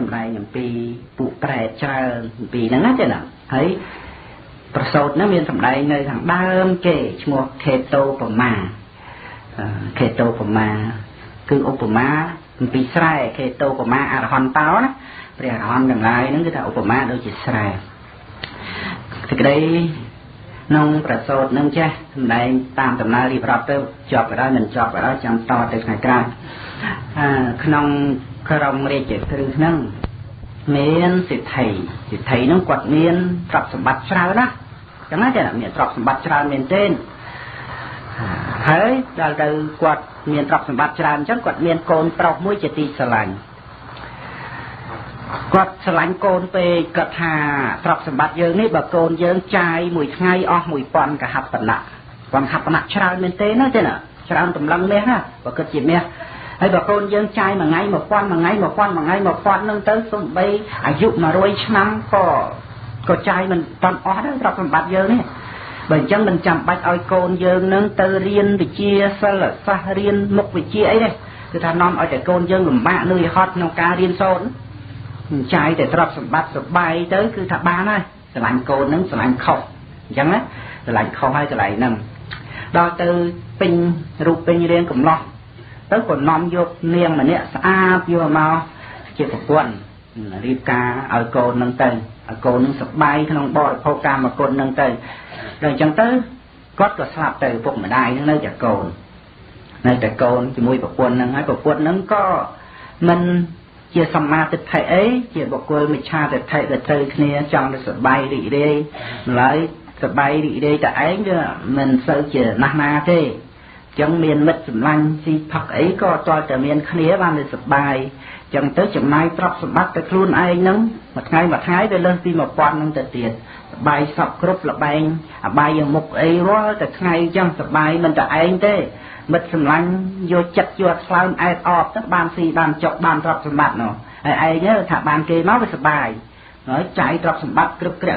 ក្នុងក្រមរាជក្រឹស្នឹង hay bà con dân trai mà ngay một quan nâng tới xong bây ảnh dụng mà rồi năm có trai mình toàn ó đó đọc làm bạc dân ấy bởi chân mình chạm bạch ôi con dân nâng tơ riêng vì chia xa lở xa riêng mục vì chia ấy đây thì thà non ở trẻ con dân làm bạc nơi hót nông ca riêng xôn trai để đọc làm bạc rồi bay tới cứ thà ba này rồi làm con nâng rồi làm khẩu chẳng đấy rồi làm khẩu hay rồi lại nâng đo từ pin rụp pin như đen cũng lo tới còn non vô niềng mà nè xa vô mà chỉ có quần đi cá ở cô nâng tên ở cô nâng sập bay không bỏ cô ca mà cô nâng tên rồi chẳng tới cốt có sập từ phục mà đai nơi chợ cồn nơi chợ cồn thì mui bọc quần nâng hay bọc quần nâng có mình chia sầm ma tịch thệ ấy chia bọc quần mình cha tịch thệ tịch thề kia trong được sập bay đi đây lấy sập bay đi đây tại ấy nữa mình sợ chia na na thế chẳng miền mất sầm lanh si phật ấy có to từ miền khía ban để sập bài chẳng tới chẳng mai trọc sập bát tới luôn ai nắng mặt ngay về lên si mà quan nâng tới tiền bài sập cướp là bài bài ở mục ấy đó tới ngay chẳng sập bài mình tới ai thế mất sầm lanh vô chặt vô sao ai ọp tới ban si ban chọc ban trọc sập bát nó ai nhớ thả ban kia máu về sập bài nói chạy trọc sập bát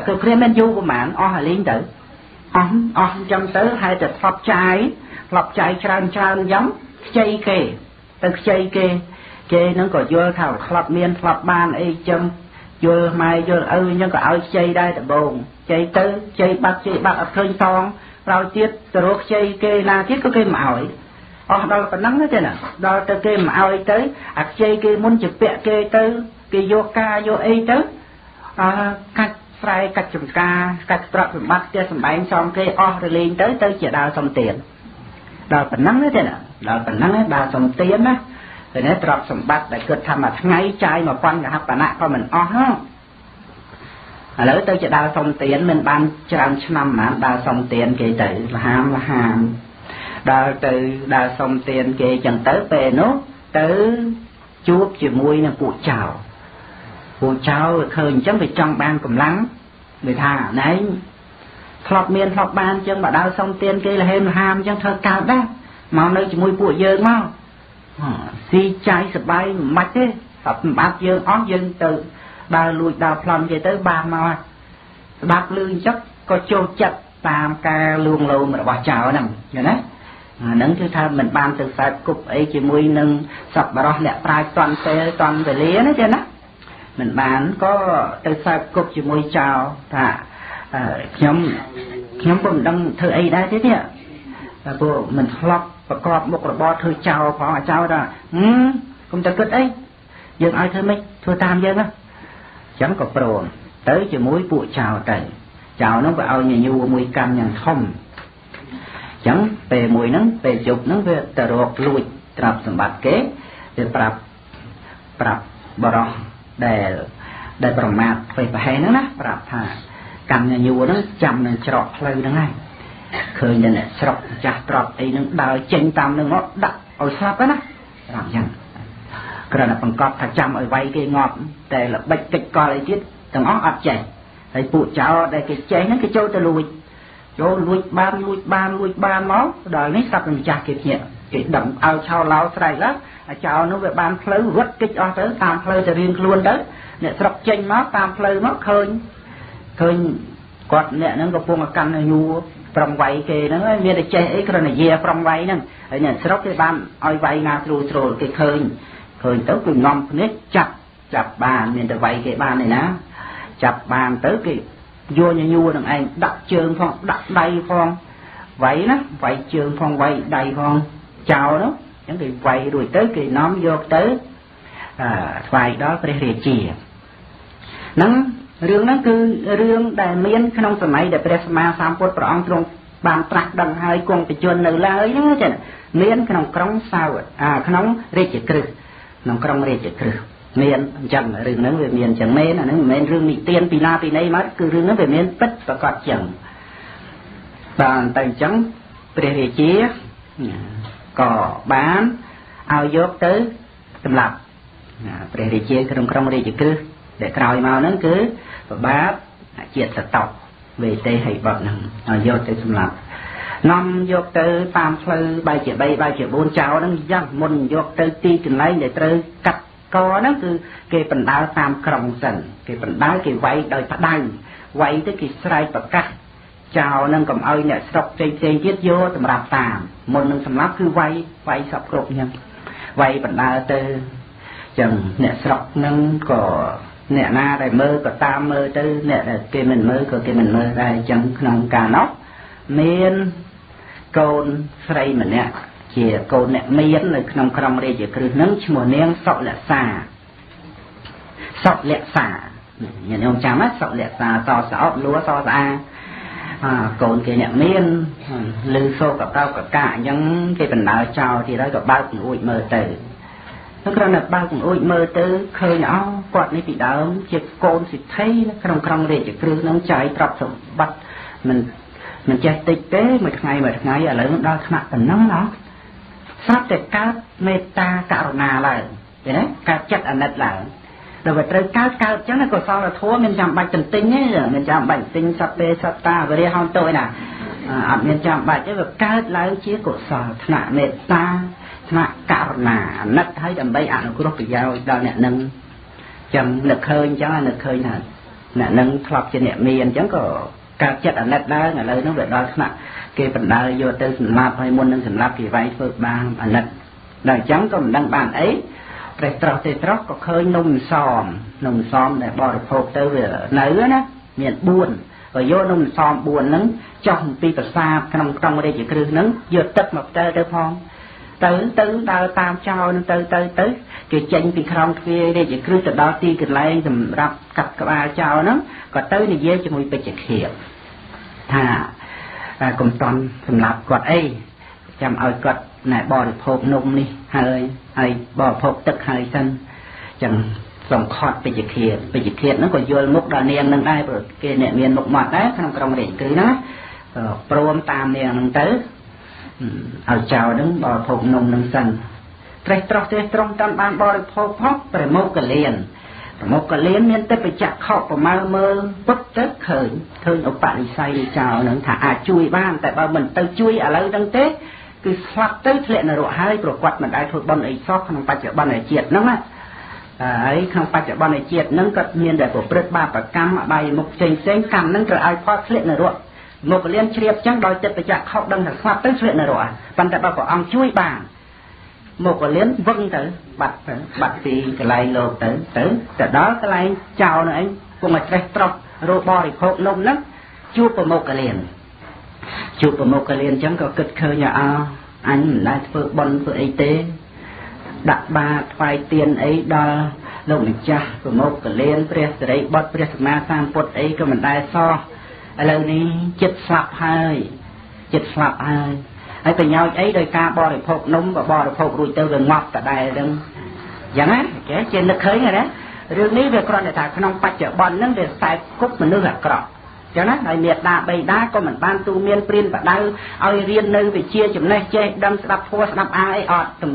cướp kia men du của mạn o hà liên tử chẳng tới hai tới sập trái lọc chạy tràn giống chay kê nó có vô thảo lọc miên lọc ban ấy chấm vô mai vô ơi nhưng có ơi chay đây là bồn chay tứ chay bát ở khơi son rau tiết rồi chay kê là tiết có cây mạo ấy đâu có nắng hết trơn à đâu tới cây mạo ấy tới à chay kê muốn chụp bẹ kê tứ kê vô ca vô ấy tứ cách sai cách chụp ca cách trộn bát kê sầm bánh xong kê lên tới tới chỉ đào xong tiền đào phần nắng đấy thế nào đào phần nắng đấy đào sầm tiêm á rồi đấy trọt sầm bát để cướp tham mà ngay trai mà quan cả hấp bản nạ coi mình o ha lỡ tôi chỉ đào sầm tiêm mình ban trăm năm mà đào sầm tiêm kì tự là ham đào từ đào sầm tiêm kì chẳng tới về nốt tới chuốc chỉ mui là cụ chào khơi chẳng phải trong ban cầm lắng người thà đấy lọc miền lọc ban chân mà đau xong tiền kia là hên ham chân thơ cao đó màu nơi chỉ mùi bụi dơn mau si cháy sập bay mạch thế sập bát dơn ót dơn từ ba lùi đào plon về tới ba màu bát lương chắc có trâu chặt tam ca luồng lù mà bỏ chảo nằm rồi đấy nâng thứ tha mình ban từ sạch cục ấy chỉ mùi nâng sập bà đó lẹ prai toàn tê toàn về lía đấy chứ đó mình bán có từ sạch cục chỉ mùi chào thả nhóm bụng đăng thơ ấy đấy thế nhỉ, bộ mình lọc và cọp một là bo thơ chào phó chào đó, không cho cất ấy, dừng ai thơ mấy thơ tam dừng á, chẳng có bồn tới chỉ mối bụi chào tẩy, chào nó vào nhà nhu mùi cam nhàng không, chẳng về mùi nắng về dục nắng về tờ ruột lùi trập sầm bạc kế để prap bờ rong để bờ mạt về bờ hè nữa nè prap thà cầm nhà nhiều nó chầm này trọt lây nó ngay khơi nhà này trọt chặt trọt ấy nó đào chênh tam nó ngót đập ở sáp đó làm gì cái là bằng cọp thà chầm ở vay cái ngọt để là bạch kịch coi lại tiết thằng ó ập chảy thấy phụ cháu đây cái chén nó cái trâu ta lùi trâu lùi ban máu đời nó sập làm chặt kịp nhẹ cái đầm ao chao lao sài lắm chao nó về ban phơi vớt cái cho tới tam phơi sẽ riêng luôn đấy nè trọt chênh máu tam phơi máu khơi khơi quạt nè nó có buông mà căn nhu trong vay kề nó miệt để che ấy cái này dè trong vay nè ở nhà sốc cái ban oi vay ngà trù trù cái khơi tới cùng ngom nết chặt chập bàn mình đã vậy cái bàn này ná chập bàn tới cái vô nhu đằng anh đặt trường phong đặt đầy phong vậy đó vậy trường phong vậy đầy phong chào đó những cái vậy rồi tới cái nóm vô tới vậy đó phải rìa chìa nắng riêng đó cứ riêng đại miên không sớm ấy để presma sam phốt prong trong bàn trạc đằng hai con bị chôn nở la ấy chứ miên không trong sao à không rìa chìa cừ không trong rìa chìa cừ miền chẳng rừng nắng về miền chẳng mê là nắng miền rừng bị tiên pì na pì nay mất cứ rừng nắng về miền tất và cọt chẳng bàn tay trắng bề chía cỏ bán ao dốc tới tầm lập bề chía trong đây chỉ cứ để tròi màu nắng cứ bát chuyện sạt tộc về tây hay bọt nắng ao dốc tới tầm lập năm dốc tới tam phơi ba triệu bốn cháu nắng giăng môn dốc tới ti từng lấy để tới cắt có đó cứ cái phần đá tam còng sần cái phần đá cái quay đời ta đành quay tới cái sài bạc cắt chào nâng cầm ơi nè sọc trên chết vô tầm đạp tạm một nâng sầm lấp cứ quay sọc cột nhầm quay phần đá từ chừng nè sọc nâng cỏ nè na đây mơ cỏ tam mơ tư nè cái mình mơ cỏ cái mình mơ đây chừng nông cà nóc miên côn sài mình nè chỉ câu nẹt miên là không đây chỉ cứ nướng chua nén sọt lẹ xả nhìn ông cha mất sọt lẹ xả so sọt lúa so ra còn cái nẹt miên lư xô cặp tao cặp cả những cái phần nào trào thì đó cặp bao cũng ui mơ từ nó còn là bao cũng ui mơ từ khơi nó quạt này bị đau chỉ côn thì thấy không đây chỉ cứ nướng cháy trọc sụp bật mình chết tịch tế một ngày ở lớn đó mặt tầm nóng đó sắp để các meta karuna lại thế đấy các chất anh đặt lại rồi về tới các chắc là còn sau là thua mình chạm bạch tình tinh ấy rồi mình chạm bạch tinh sắp bê sắp ta về đây hôn tôi nè ở mình chạm bạch chứ được các lái chiếc cổ sò là meta là karuna nát thấy đầm bay ảnh của nó bị dao đau nhẹ nâng chầm lực hơi chắc là lực hơi là nhẹ nâng thọc trên nhẹ miền chẳng có các chất anh đặt đó là lời nó về đó là cái phần đời vô tư sầm lạp hay muốn nâng sầm lạp thì vay phơi bàn anh lật đời trắng có mình đăng bàn ấy trót có khơi nung xòm để bỏ phô tới về nở đó miền buồn rồi vô nung xòm buồn nắng trong pi bờ xa trong đây chỉ cứ nắng vô tất một tơ tơ phong tứ tao tam cho nên tứ cái chân thì không kia đây chỉ cứ từ đó ti từ lấy sầm lạp cặp các ba cho nó còn tới này dễ cho mình bị chật hiệp thà cùng toàn sầm lạp quạt ấy chăm ơi quạt này bỏ được hộp nung đi hơi bỏ hộp tức hơi xanh chẳng dòng khót bị dịch hiện nó còn vô mốc đào niên nâng ai rồi kia nẹn miền mộc mọt đấy trong điện cứ đó prom tam niên nâng tới ở chào đứng bỏ hộp nung nâng xanh trái trong tam ban bỏ được hộp hóc rồi một cái liền miền tây bị chặt khóc và mơ bất tết khởi thương ông bạn say chào nâng thả chui ban tại bao mình tao chui ở lâu đang tết cứ xoát tới chuyện là độ hai rồi quạt mình ai thuộc bọn ấy xót không phải chợ bọn này triệt lắm ấy không phải chợ bọn này triệt nâng cật miền đại của bớt ba và cam bài một trình xén cam nâng cờ ai thoát chuyện là độ một cái liền triệt chẳng đòi tết bị chặt khóc đang thằng xoát tới chuyện là độ bạn tại bao của ông chui bàn một cái liến vâng tới bật thì cái này lột tới từ đó cái này chào này anh cùng một cái trọc robot thì hộp nông lắm chụp một cái liền chẳng có cực khơi nhà anh lại phơi bón phơi y tế đặt ba phai tiền ấy đo lồng cha của một cái liền đấy bớt ma sang bớt ấy cái mình đai so lâu này chết sập hơi ấy từ nhau ấy đời ca bò để phục núng và bò để phục rùi tơ về ngọc cả đài đừng chẳng á cái trên nước khơi này đấy riêng ní về con đại thả không bắt chở bòn nâng để xài cúc mình nước gạt cọ cho nó đại miệt đà bầy đá có mình ban tu miên prin và đau ơi riêng nơi về chia chấm này chơi đâm đập phua đập ai ọt tầm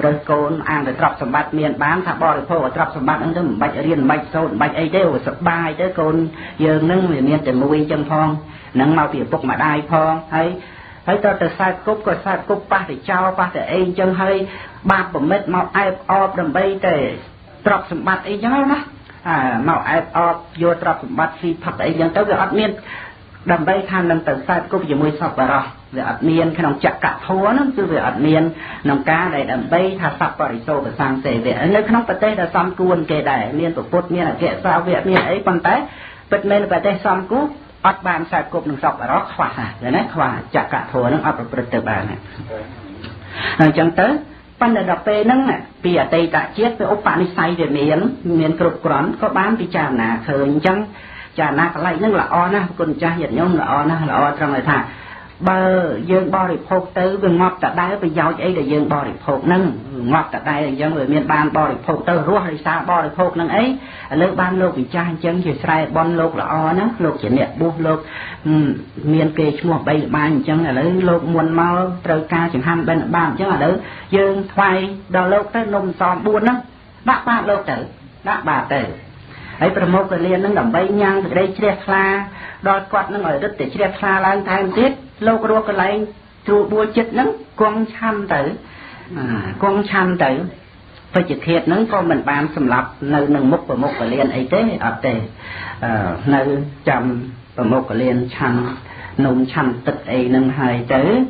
rơi cồn ăn để trọc sầm bát miên bán thả bò để phục trọc sầm bát ăn tới bạch riêng bạch sâu bạch ấy đều sập bài tới cồn giờ nâng về miên từ mũi chân phong nâng mau bị phục mà đai phong ấy thấy tôi từ sai cúp ba thì trao ba thì ấy chân hơi ba của mét màu ai ọp đầm bay để trọc sầm bát ấy nhớ đó màu ai ọp vô trọc sầm bát phi thật ấy nhớ tới cái ọp miên đầm bay than làm tận sai cũng chỉ mới sập vào rồi về ẩn miên khi nòng chặt cả thua nó cứ về ẩn miên nòng cá này đầm bay thà sập vào sâu và sang sẻ về nơi khi nòng bát tê là xăm cuôn kề đài miên tổ phốt miên là kệ sao về miên ấy còn té bật miên bát tê xăm cú ắt bàn sai cục nòng sập vào đó khỏa rồi đấy khỏa chặt cả thua nó ắt vào bật từ bàn này nòng chẳng tới ban đầu đập pe nưng à vì ở tây tạ chiết với ốp bạn đi say về miền cực quán có bán bị trà nà khởi chăng trà nà cái lại nưng là o na còn trà hiện nhung là o na là o trong này thà bờ dương bò để phục tới về ngọc tạ đáy về giàu ấy để dương bò để phục nưng ngọc tạ đáy là dân người miền ban bò để phục tới ruộng hay xa bò để phục nưng ấy lỡ ban lô bị trà chăng chỉ sai bon lô là o na lô chỉ nẹt bu lô miền kề mua bay ban chăng là lỡ lô muôn mau trời ca chẳng ham bên ban chăng là lỡ dương thoai đào lô tới nôm son buôn đó bác ba lô tử bác bà tử ấy phần mốc cái liên nâng đầm bay nhang từ đây chia kha đòi quạt nâng ở đất để chia kha lan thành tiết lâu có đua cái này trụ bua chết nâng con chăn tử phải chịu thiệt nâng con mình ban sầm lập nơi nâng mốc phần mốc cái liên ấy thế ở tề nơi chầm phần mốc cái liên chăn nôm chăn tịch ấy nâng hai tới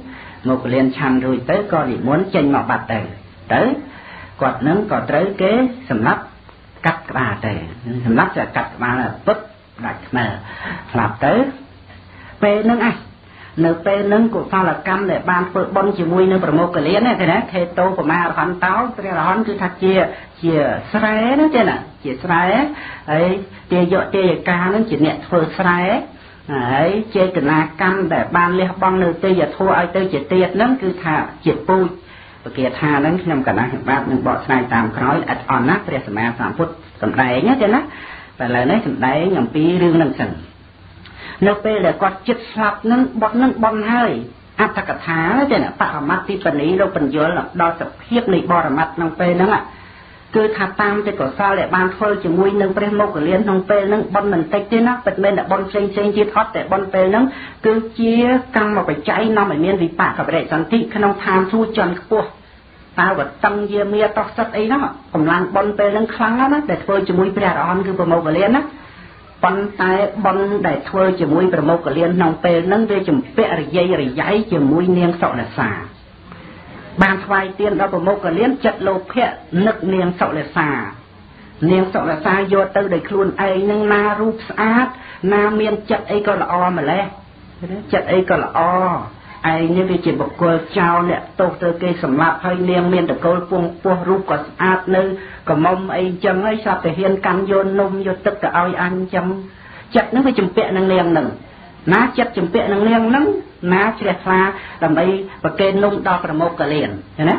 một cái liên chăn rồi tới coi thì muốn tranh màu bạc tử tới quạt nâng còn tới kế sầm lập cắt bà tề lắp ra cắt bà là bứt đặt mà làm tới pe nướng ai nửa pe nướng của pha là cam để ban phơi bón chỉ mui nửa promo cái liên này thế đấy thế tô của ma hoàn táo cái là hoàn cứ thắt chia sải đó thế nè chia sải ấy chia dọ chia cá nó chỉ nhẹ phơi sải ấy chia cái na cam để ban liên bón nửa tê giờ thua ai tê chỉ tiệt lắm cứ thả chỉ pui và kia tha nó nằm cả năng bát mình bỏ sai tam khói ắt on nát để xem mà phút cầm đáy nhá thế nè và lời nói cầm đáy nhầm pi riêng năng sừng nếu bây giờ con chích sập nó bón hơi áp thắc thá thế nè tạo mắt thì phần ấy đâu phần dưới là đo sập khiếp này bò mặt năng pe nó ạ cứ thà tam thì có sao lại ban phơi chỉ mui năng pe mốc của liên năng pe năng bón mình tách thế nè bật lên là bón xanh chia thoát để bón pe nó cứ chia căng mà phải cháy nó phải miên vì bạc phải để sẵn thị khi nó tham thu tròn cua tao vật tâm dê mía tóc sắt ấy đó còn làm bon pe nâng khăn đó để thôi chỉ mũi bè đòn cứ promo cái liên đó bon tay bon để thôi chỉ mũi promo cái liên nòng pe nâng về chùm bẹ rồi dây chỉ mũi nieng sọ là xả bàn phai tiền đó promo cái liên chật lô phe nực nieng sọ là xả vô tư để luôn ấy nâng na rúp sát na miên chật ấy còn là o mà lẽ chật ấy còn là o ai như vậy chỉ bộc cơ trao nè tô tơ cây sầm lạp hơi niêm miên được câu vuông vuông rú có át nơi có mông ấy chân ấy sao thể hiện cam vô nôm vô tức cả ao ăn chấm chặt nó phải chấm bẹ năng liềng nè ná chặt chấm bẹ năng liềng lắm ná chè pha làm ấy bậc kê nung đo cả một cả liền thế nè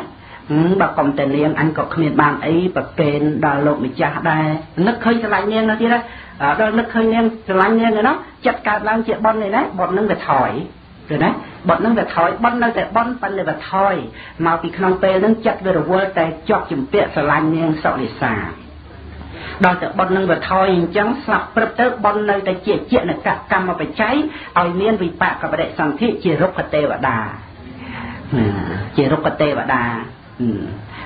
bậc còn tiền liềng ăn cọc miền bàn ấy bậc kê đào lộ bị chả đài nước hơi lạnh niềng nó kia đó đó nước hơi niềng lạnh niềng rồi đó chặt cả làm chuyện bon này đấy bọn nó phải thổi rồi đấy bọn nó về thổi bọn nó về bón bắn về thổi mà vì khăn pe nó chặt về rồi quơ tay chọc chìm bẹ sờ lạnh ngang sọ để xả đòi từ bọn nó về thổi chẳng sập bật tới bọn nó để chuyện là cả cam mà phải cháy ỏi miên vì bạc cả để sẵn thị chỉ rốt cà tê và đà chỉ rốt cà tê và đà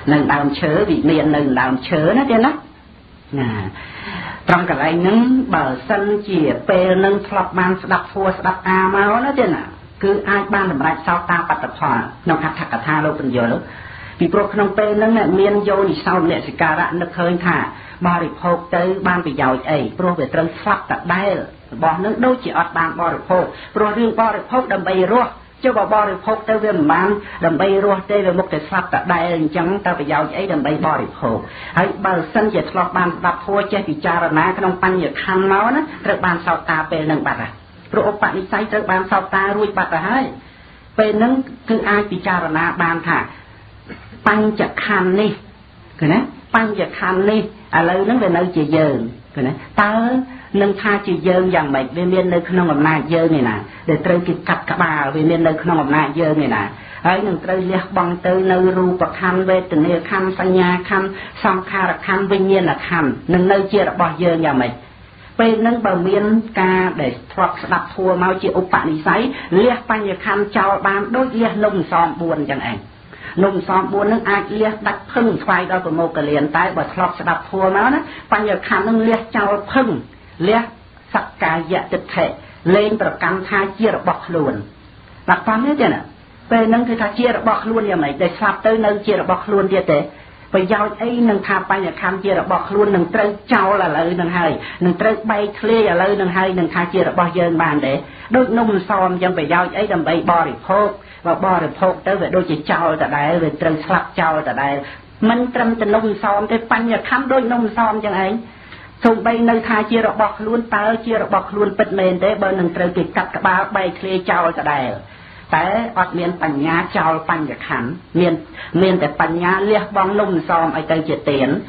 nâng đào chớ vì miên nâng đào chớ nó thế đó trong cái này nó bờ sân chỉ pe nó thọc mang đập phua đập à máu nó thế nào cứ ai ban làm lại sao ta bắt tập hòa nông hạt thạch cả tha lâu từng giờ lắm vì pro nông pe nâng này miên vô thì sau này sẽ cà rạn được hơi thả bò được hộp tới ban bị giàu ấy pro về trơn phát tập đai bò nâng đâu chỉ ọt ban bò được hộp pro riêng bò được hộp đầm bay ruột chứ bò bò được hộp tới về mang đầm bay ruột đây về một cái phát tập đai chẳng ta bị giàu ấy đầm bay bò được hộp ấy bờ sân dệt lọt ban đập thua che bị cha rồi má cái nông pan nhiệt khăn máu đó được ban sao ta pe nâng bạc à rồi ông bạn đi say tới bàn sao ta ruồi bạt ra hết, về nâng cứ ai bị cha rồi na bàn thả, pan chặt khăn đi, cái này pan chặt khăn đi, à lâu nâng về nơi chị giờ, cái này ta nâng tha chị giờ dòng mày về miền nơi không làm na giờ này nè, để tới kịp cặp cả bà về miền nơi không làm na giờ này nè, ấy nâng tới leo bằng tới nơi ru bạc khăn về từng nơi khăn sang nhà khăn, song kha là khăn vinh nhiên là khăn, nâng nơi chia là bỏ giờ nhà mày. Bên nâng bờ miên ca để thoát đập thua mau chịu ốp bạn đi sấy liếc pan nhiệt khăn chào ban đôi liếc nông xóm buồn chẳng ảnh nông xóm buồn nâng ai liếc đặt phưng xoay đôi của một cái liền tay bờ thoát đập thua máu đó pan nhiệt khăn nâng liếc chào phưng liếc sắc cài dạ thực thể lên bậc cam tha chia được bọc luôn đặt tam hết chưa nè về nâng thì tha chia được bọc luôn như này để sạp tới nâng chia được bọc luôn như thế và giao ấy nâng tha bay là cam chia được bọc luôn nâng trơn trâu là lợi nâng hai nâng trơn bay clear là lợi nâng hai nâng tha chia được bọc dần bàn để đôi nung xòm trong về giao ấy làm bay bò thì phốt và bò thì phốt tới về đôi chỉ trâu tại đây về trơn sạp trâu tại đây mình trầm từ nung xòm tới bay là cam đôi nung xòm chẳng ấy thùng bay nơi tha chia rập bọc luôn tao chia rập bọc luôn bật mền để bờ nâng trời kịch cắt cả ba bay khơi trào cả đài, té ọt miền bành nhá trào bành giặc hẳn miền miền tại bành nhá liếc bóng lùng xòm ai tới chè tiền,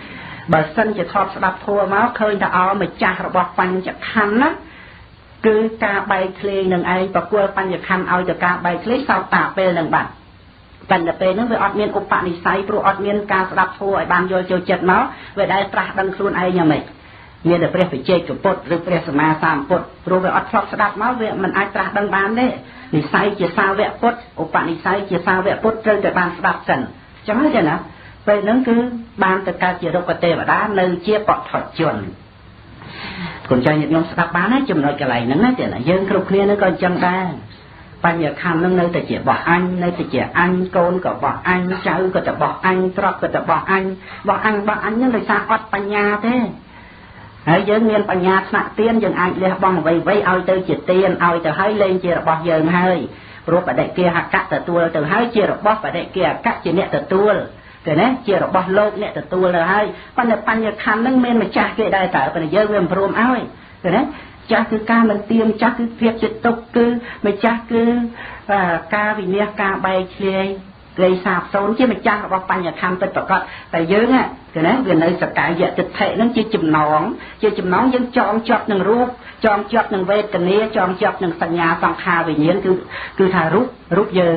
bờ sân chè thọt đập thua máu khơi đã ao mà cha rập bọc bành giặc hẳn á, cứ ca bay khơi nâng ai và cua bành giặc hẳn ao cho ca bay khơi sao tả về nâng bạt, bành là về nó về ọt miền ốp bạt đi say pro ọt miền ca đập thua ai ban vô chiều chật máu về đây trà đằng xuân ai nhà mình nghĩa là phải chơi của bột rồi phải xem mà sắm bột rồi về ót sọt đạp máu về mình ai trả đăng bán đấy thì sai chỉ sao về bột ông bạn thì sai chỉ sao về bột trên để bán đạp sần chẳng nói gì nữa về nó cứ bán từ ca chỉ đâu có tê mà đá nơi chia bọt thọt chuẩn còn cho những ông đạp bán ấy chừng nói cái này nó chỉ là dân khâu kia nó còn chân ta bây giờ khăn nó nơi từ chỉ bỏ anh nơi từ chỉ anh con của bỏ anh cháu của từ bỏ anh trọt của từ bỏ anh những lời sao ót banh nhà thế hãy nhớ miền Bắc nhà sạ tiên dừng anh để bong vây vây ao tới chìa tiên ao tới hái lên chìa bọt dừng hơi rồi bà đại kia cắt từ hái chìa bọt bà đại kia cắt chìa nẹt từ tua rồi nè chìa bọt lột nẹt từ tua rồi hái pan nhật khăn nâng men mà cha kia đại tở pan nhớ miền prom ao rồi nè cha cứ ca mình tiêm cha cứ việc chịu tục cứ mà cha cứ ca vì nghe ca bay chơi gây sạp sốn chứ mà cha bọt pan nhật khăn tới bọt tại dưng á cái này gần đây sập cài dệt thịt thệ nó chưa chìm nón vẫn chọn chọn từng rúp chọn chọn từng vết từng nia chọn chọn từng sàn nhà sàn kha về nhiên cứ thà rúp rúp dơ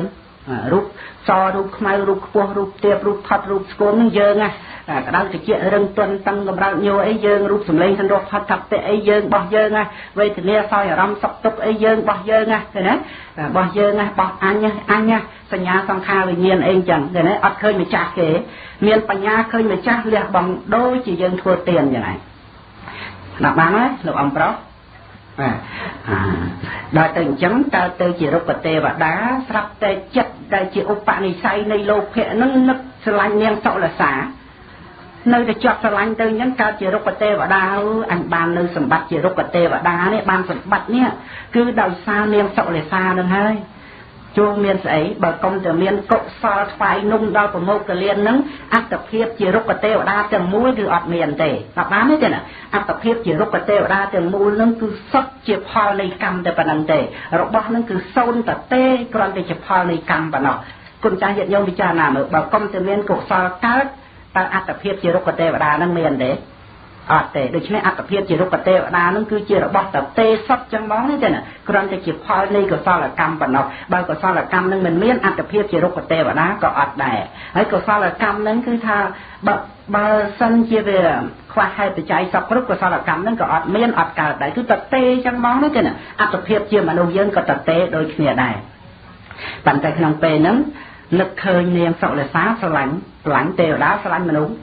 rúp so rúp mai rúp po rúp tiệp rúp thắt rúp côn nó dơ ngay cái đó thì chuyện rừng tuần tăng cầm rau nhiều ấy dơ rúp sầm lên thành rúp thắt thắt tệ ấy dơ bỏ dơ ngay về từng nia soi ở râm sọc túc ấy dơ bỏ dơ ngay cái đấy bỏ dơ ngay bỏ ăn nha sàn nhà sàn kha về nhiên anh chẳng cái đấy ăn khơi mà chả kể miền Bắc nhà khơi mà chắc liệt bằng đôi chỉ dân thua tiền như này đặt bán đấy lục ông pro đòi từng chấm ta từ chỉ rút bật tê và đá sắp tê chật đại chỉ ông bạn này say này lô khẽ nâng nấc lanh nhem sậu là xả nơi để chọt lanh từ những cao chỉ rút bật tê và đá anh bàn nơi sầm bạch chỉ rút bật tê và đá đấy bàn sầm bạch nhé cứ đầu xa nhem sậu là xa đừng hơi chua miên ấy bà công từ miên cậu so phai nung đau của mâu cờ liên nắng áp tập hiệp chỉ rút cờ tê ở đa từng mũi cứ ọt miền tề tập bám hết trơn à áp tập hiệp chỉ rút cờ tê ở đa từng mũi nắng cứ sấp chìa phao này cầm để bàn ăn tề rồi bao nắng cứ sôn tập tê còn để chìa phao này cầm bàn nọ cùng cha hiện nhau với cha nào mà bà công từ miên cậu so cát ta áp tập hiệp chỉ rút cờ tê ở đa nắng miền tề ọt tề được chứ áp tập hiệp chỉ rút cờ tê ở đa nắng cứ chia rồi bao tập tê sấp chân bóng hết trơn à còn để chìa phao này cậu so là cầm bàn nọ bao cậu so là cam nâng mình miên ăn tập hiệp chỉ rút cờ tê và đá cậu ọt đẻ ấy cậu so là cam nâng cứ tha bao sân chia về khoa hai từ trái sọc rút cậu so là cam nâng cậu ọt miên ọt cả đẻ cứ tập tê trong món đấy kìa nè ăn tập hiệp chia mà nông dân cậu tập tê đôi kia này bàn tay nông pê nấm lực khơi niềm sợ là xá sợ lạnh lạnh tê và đá sợ lạnh mà đúng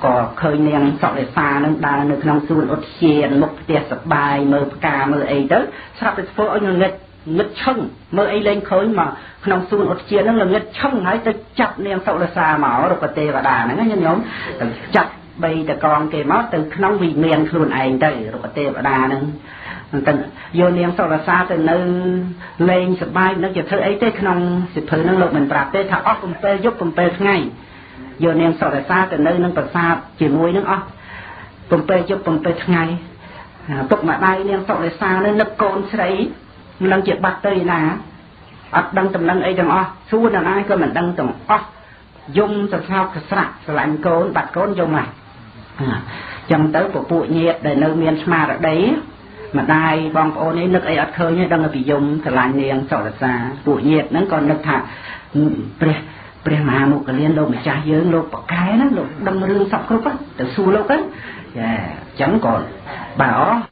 có khơi niềm sợ để xa nâng đa nâng nông xuân ốt hiền mục tiệt sập bài mơ cà mơ ấy đó sắp được phố ông nghịch ngất chông mơ ấy lên khơi mà nông xuân ốt chia nó là ngất chông hãy tới chặt niềm sậu là xà máu rồi có tê và đà nó nghe nhóm chặt bây giờ còn cái máu từ nông vị miền luôn ảnh đây rồi có tê và đà nó vô niềm sậu là xa từ nơi lên sập bài nó chỉ thứ ấy tới nông sập thứ nó lột mình bạc tới tháo óc cùng tê giúp cùng tê ngay vô niềm sậu là xa từ nơi nông bạc xa chỉ nuôi nó óc cùng tê giúp cùng tê ngay tục mà đây niềm sậu là xa nó nấp côn sấy đang chuyện bắt tay là đăng tầm đăng ấy đằng o xua đằng ai cơ mình đăng tầm o dùng tầm sao sạ lạnh côn bạch côn dùng này trong tới của bụi nhiệt để nơi miền mà ở đấy mà đai bom ô ấy nước ấy ắt khơi như đang là bị dùng thật lạnh liền sợ là xa bụi nhiệt nó còn được thả bề mà một cái liên lô mà cha dưới lô bọc cái đó lô đâm rương sọc khớp á từ xu lô cái chẳng còn bảo